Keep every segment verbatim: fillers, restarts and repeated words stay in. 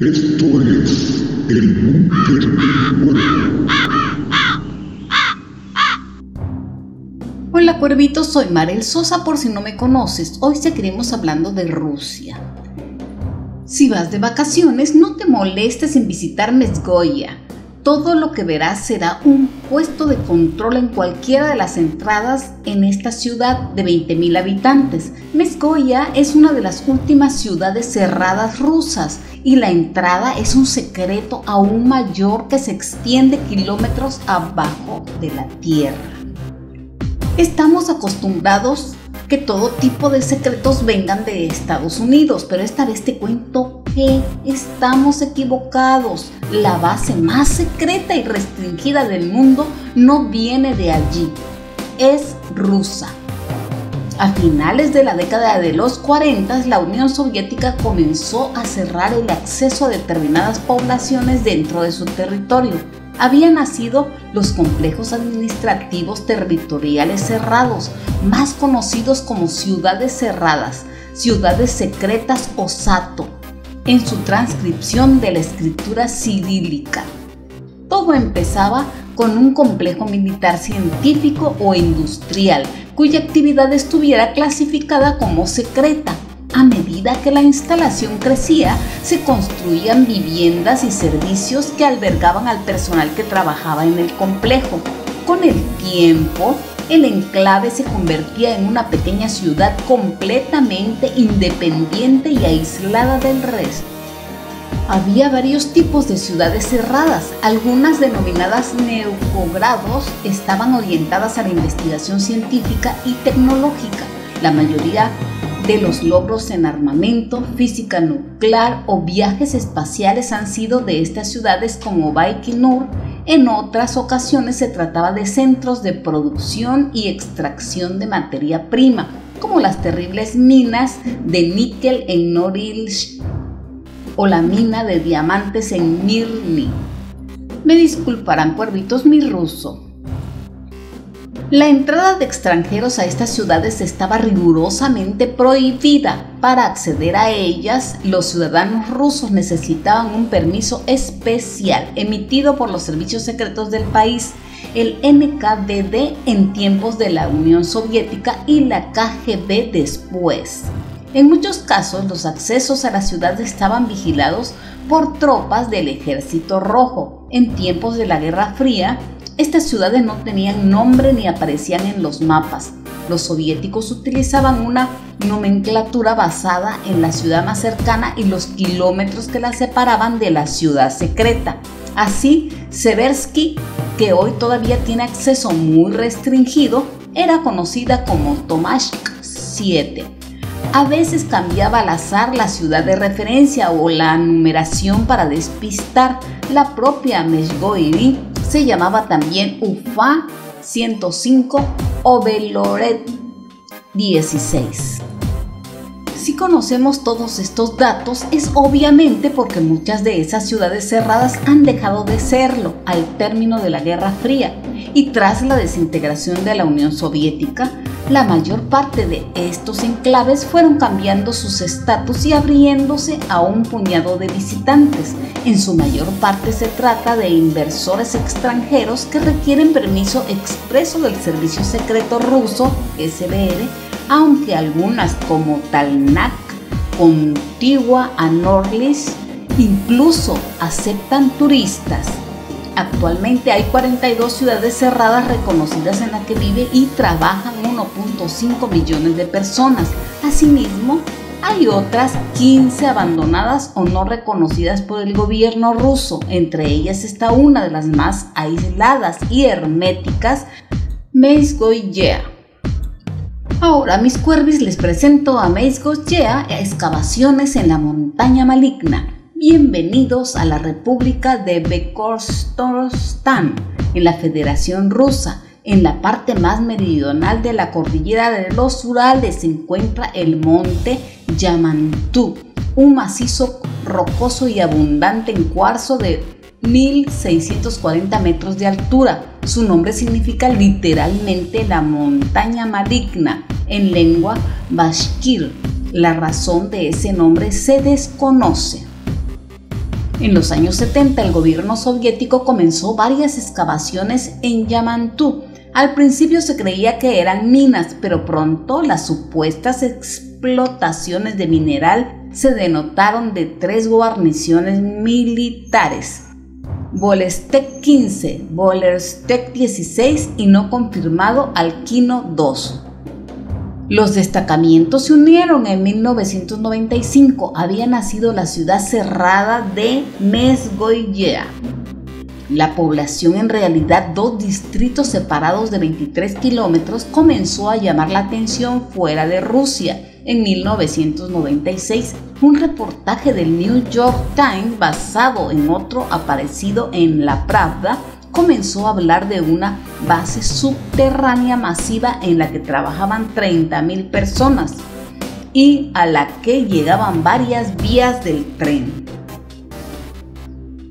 Esto es el búnker del cuervo. Hola cuervitos, soy Marel Sosa por si no me conoces. Hoy seguiremos hablando de Rusia. Si vas de vacaciones, no te molestes en visitar Mezhgorye. Todo lo que verás será un puesto de control en cualquiera de las entradas en esta ciudad de veinte mil habitantes. Mezhgorye es una de las últimas ciudades cerradas rusas y la entrada es un secreto aún mayor que se extiende kilómetros abajo de la tierra. Estamos acostumbrados que todo tipo de secretos vengan de Estados Unidos, pero esta vez te cuento que estamos equivocados. La base más secreta y restringida del mundo no viene de allí, es rusa. A finales de la década de los cuarenta, la Unión Soviética comenzó a cerrar el acceso a determinadas poblaciones dentro de su territorio. Habían nacido los complejos administrativos territoriales cerrados, más conocidos como ciudades cerradas, ciudades secretas o ZATO, en su transcripción de la escritura cirílica. Todo empezaba con un complejo militar científico o industrial, cuya actividad estuviera clasificada como secreta. A medida que la instalación crecía, se construían viviendas y servicios que albergaban al personal que trabajaba en el complejo. Con el tiempo, el enclave se convertía en una pequeña ciudad completamente independiente y aislada del resto. Había varios tipos de ciudades cerradas. Algunas, denominadas neocogrados, estaban orientadas a la investigación científica y tecnológica. La mayoría de los logros en armamento, física nuclear o viajes espaciales han sido de estas ciudades como Baikinur. En otras ocasiones se trataba de centros de producción y extracción de materia prima, como las terribles minas de níquel en Norilsk o la mina de diamantes en Mirni. Me disculparán, cuervitos, mi ruso. La entrada de extranjeros a estas ciudades estaba rigurosamente prohibida. Para acceder a ellas, los ciudadanos rusos necesitaban un permiso especial emitido por los servicios secretos del país, el N K V D en tiempos de la Unión Soviética y la K G B después. En muchos casos, los accesos a la ciudad estaban vigilados por tropas del Ejército Rojo. En tiempos de la Guerra Fría, estas ciudades no tenían nombre ni aparecían en los mapas. Los soviéticos utilizaban una nomenclatura basada en la ciudad más cercana y los kilómetros que la separaban de la ciudad secreta. Así, Seversky, que hoy todavía tiene acceso muy restringido, era conocida como Tomsk siete. A veces cambiaba al azar la ciudad de referencia o la numeración para despistar. La propia Mezhgorye se llamaba también Ufa ciento cinco o veloret dieciséis. Si conocemos todos estos datos es obviamente porque muchas de esas ciudades cerradas han dejado de serlo al término de la Guerra Fría y tras la desintegración de la Unión Soviética. La mayor parte de estos enclaves fueron cambiando sus estatus y abriéndose a un puñado de visitantes. En su mayor parte se trata de inversores extranjeros que requieren permiso expreso del servicio secreto ruso, S B R, aunque algunas como Talnac, contigua a Norilsk, incluso aceptan turistas. Actualmente hay cuarenta y dos ciudades cerradas reconocidas en las que vive y trabajan uno punto cinco millones de personas. Asimismo, hay otras quince abandonadas o no reconocidas por el gobierno ruso. Entre ellas está una de las más aisladas y herméticas, Mezhgorye. Ahora, mis cuervis, les presento a Mezhgorye, excavaciones en la montaña maligna. Bienvenidos a la República de Bashkortostán, en la Federación Rusa. En la parte más meridional de la cordillera de los Urales se encuentra el monte Yamantú, un macizo rocoso y abundante en cuarzo de mil seiscientos cuarenta metros de altura. Su nombre significa literalmente la montaña maligna, en lengua Bashkir. La razón de ese nombre se desconoce. En los años setenta el gobierno soviético comenzó varias excavaciones en Yamantú. Al principio se creía que eran minas, pero pronto las supuestas explotaciones de mineral se denotaron de tres guarniciones militares: Bolestek quince, Bolestek dieciséis y no confirmado Alquino dos. Los destacamentos se unieron en mil novecientos noventa y cinco, había nacido la ciudad cerrada de Mezhgorye. La población, en realidad dos distritos separados de veintitrés kilómetros, comenzó a llamar la atención fuera de Rusia. En mil novecientos noventa y seis, un reportaje del New York Times basado en otro aparecido en La Pravda comenzó a hablar de una base subterránea masiva en la que trabajaban treinta mil personas y a la que llegaban varias vías del tren.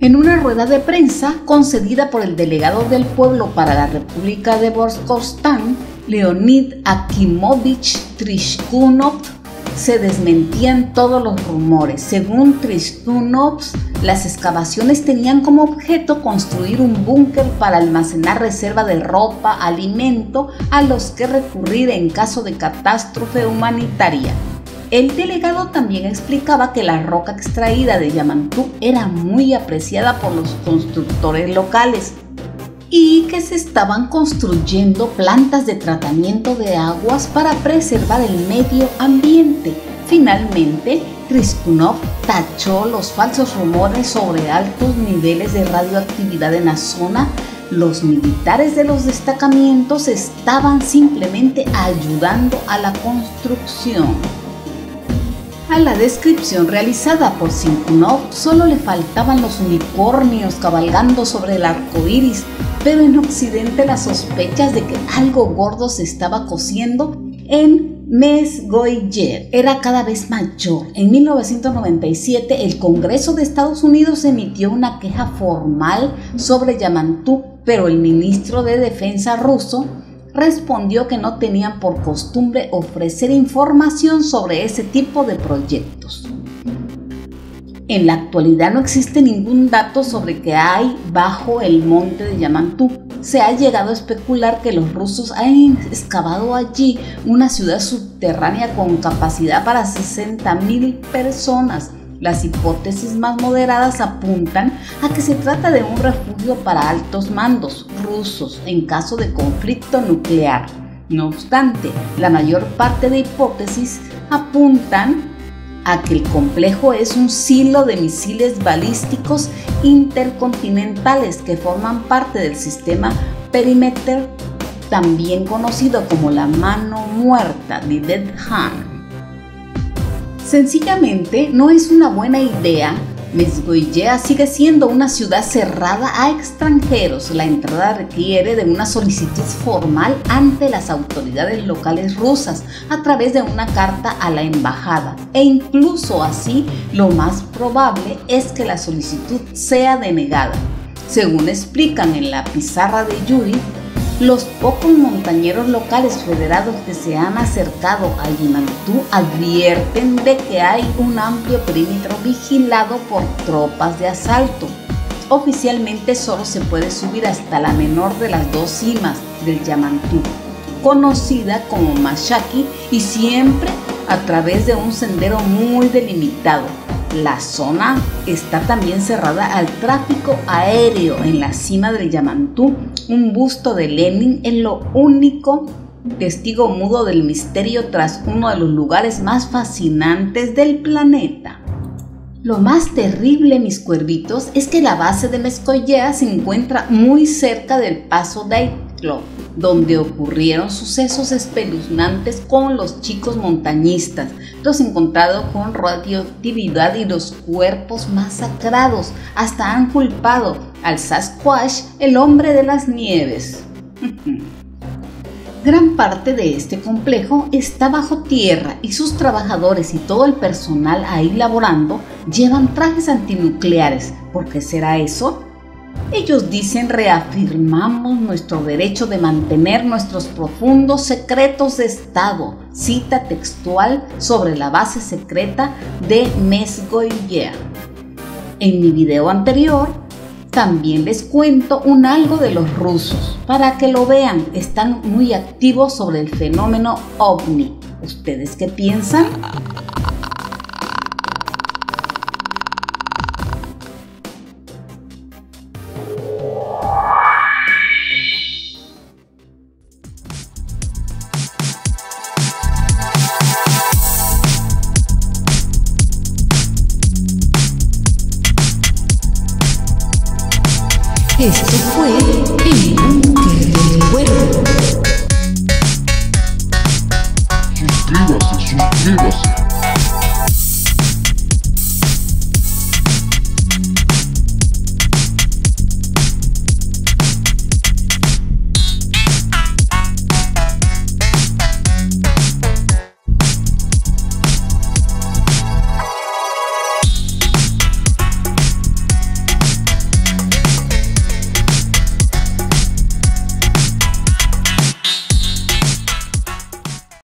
En una rueda de prensa concedida por el delegado del pueblo para la República de Bashkortostán, Leonid Akimovich Trishkunov, se desmentían todos los rumores. Según Trishkunov, las excavaciones tenían como objeto construir un búnker para almacenar reserva de ropa, alimento, a los que recurrir en caso de catástrofe humanitaria. El delegado también explicaba que la roca extraída de Yamantú era muy apreciada por los constructores locales y que se estaban construyendo plantas de tratamiento de aguas para preservar el medio ambiente. Finalmente, Trishkunov tachó los falsos rumores sobre altos niveles de radioactividad en la zona. Los militares de los destacamentos estaban simplemente ayudando a la construcción. A la descripción realizada por Trishkunov solo le faltaban los unicornios cabalgando sobre el arco iris, pero en Occidente las sospechas de que algo gordo se estaba cociendo en Mezhgorye era cada vez mayor. En mil novecientos noventa y siete el Congreso de Estados Unidos emitió una queja formal sobre Yamantú, pero el ministro de Defensa ruso respondió que no tenían por costumbre ofrecer información sobre ese tipo de proyectos. En la actualidad no existe ningún dato sobre qué hay bajo el monte de Yamantú. Se ha llegado a especular que los rusos han excavado allí una ciudad subterránea con capacidad para sesenta mil personas. Las hipótesis más moderadas apuntan a que se trata de un refugio para altos mandos rusos en caso de conflicto nuclear. No obstante, la mayor parte de hipótesis apuntan a que el complejo es un silo de misiles balísticos intercontinentales que forman parte del sistema Perimeter, también conocido como la mano muerta de Dead Hand. Sencillamente no es una buena idea. Mezhgorye sigue siendo una ciudad cerrada a extranjeros. La entrada requiere de una solicitud formal ante las autoridades locales rusas a través de una carta a la embajada. E incluso así, lo más probable es que la solicitud sea denegada. Según explican en la pizarra de Yuri, los pocos montañeros locales federados que se han acercado a Yamantú advierten de que hay un amplio perímetro vigilado por tropas de asalto. Oficialmente solo se puede subir hasta la menor de las dos cimas del Yamantú, conocida como Mashaki, y siempre a través de un sendero muy delimitado. La zona está también cerrada al tráfico aéreo. En la cima del Yamantú, un busto de Lenin es lo único testigo mudo del misterio tras uno de los lugares más fascinantes del planeta. Lo más terrible, mis cuervitos, es que la base de Mezhgorye se encuentra muy cerca del paso Daitlov, donde ocurrieron sucesos espeluznantes con los chicos montañistas, los encontrados con radioactividad y los cuerpos masacrados. Hasta han culpado al Sasquatch, el hombre de las nieves. Gran parte de este complejo está bajo tierra y sus trabajadores y todo el personal ahí laborando llevan trajes antinucleares. ¿Por qué será eso? Ellos dicen: reafirmamos nuestro derecho de mantener nuestros profundos secretos de Estado. Cita textual sobre la base secreta de Mezhgorye. En mi video anterior también les cuento un algo de los rusos, para que lo vean, están muy activos sobre el fenómeno ovni. ¿Ustedes qué piensan? Esto fue